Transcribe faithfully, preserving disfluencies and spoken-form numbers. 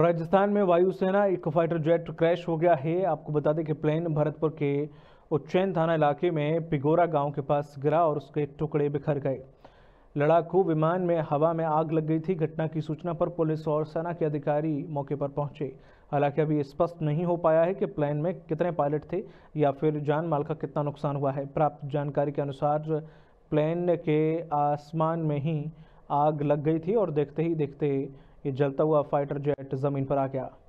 राजस्थान में वायुसेना एक फाइटर जेट क्रैश हो गया है। आपको बता दें कि प्लेन भरतपुर के उच्चैन थाना इलाके में पिगोरा गांव के पास गिरा और उसके टुकड़े बिखर गए। लड़ाकू विमान में हवा में आग लग गई थी। घटना की सूचना पर पुलिस और सेना के अधिकारी मौके पर पहुंचे। हालांकि अभी स्पष्ट नहीं हो पाया है कि प्लेन में कितने पायलट थे या फिर जान माल का कितना नुकसान हुआ है। प्राप्त जानकारी के अनुसार प्लेन के आसमान में ही आग लग गई थी और देखते ही देखते ये जलता हुआ फाइटर जेट जमीन पर आ गया।